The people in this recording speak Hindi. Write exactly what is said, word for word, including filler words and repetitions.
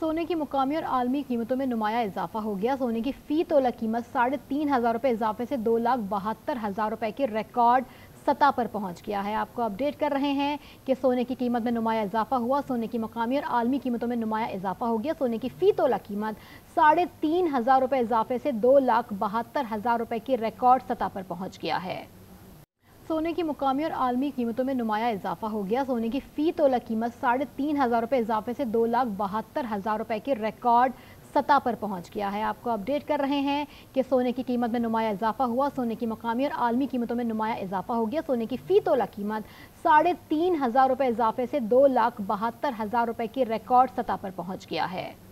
सोने की मुकामी और आलमी कीमतों में नुमाया इजाफा हो गया। सोने की फ़ी तोला कीमत साढ़े तीन हज़ार रुपये इजाफे से दो लाख बहत्तर हज़ार रुपये के रिकॉर्ड सतह पर पहुंच गया है। आपको अपडेट कर रहे हैं कि सोने की कीमत में नुमाया इजाफा हुआ। सोने की मकामी और आलमी कीमतों में नुमाया इजाफा हो गया। सोने की फ़ी तोला कीमत साढ़े तीन हज़ार रुपये इजाफे से दो लाख बहत्तर हज़ार रुपये के रिकॉर्ड सतह पर पहुँच गया है। सोने की मुकामी और आलमी कीमतों में नुमाया इजाफा हो गया। सोने की फ़ी तोला कीमत साढ़े तीन हज़ार रुपये इजाफे से दो लाख बहत्तर हज़ार रुपये के रिकॉर्ड सतह पर पहुंच गया है। आपको अपडेट कर रहे हैं कि सोने की कीमत में नुमाया इजाफा हुआ। सोने की मकामी और आलमी कीमतों में नुमाया इजाफा हो गया। सोने की फ़ी तोला कीमत साढ़े तीन हज़ार रुपये इजाफे से दो लाख बहत्तर हज़ार रुपये के रिकॉर्ड सतह पर पहुँच गया है।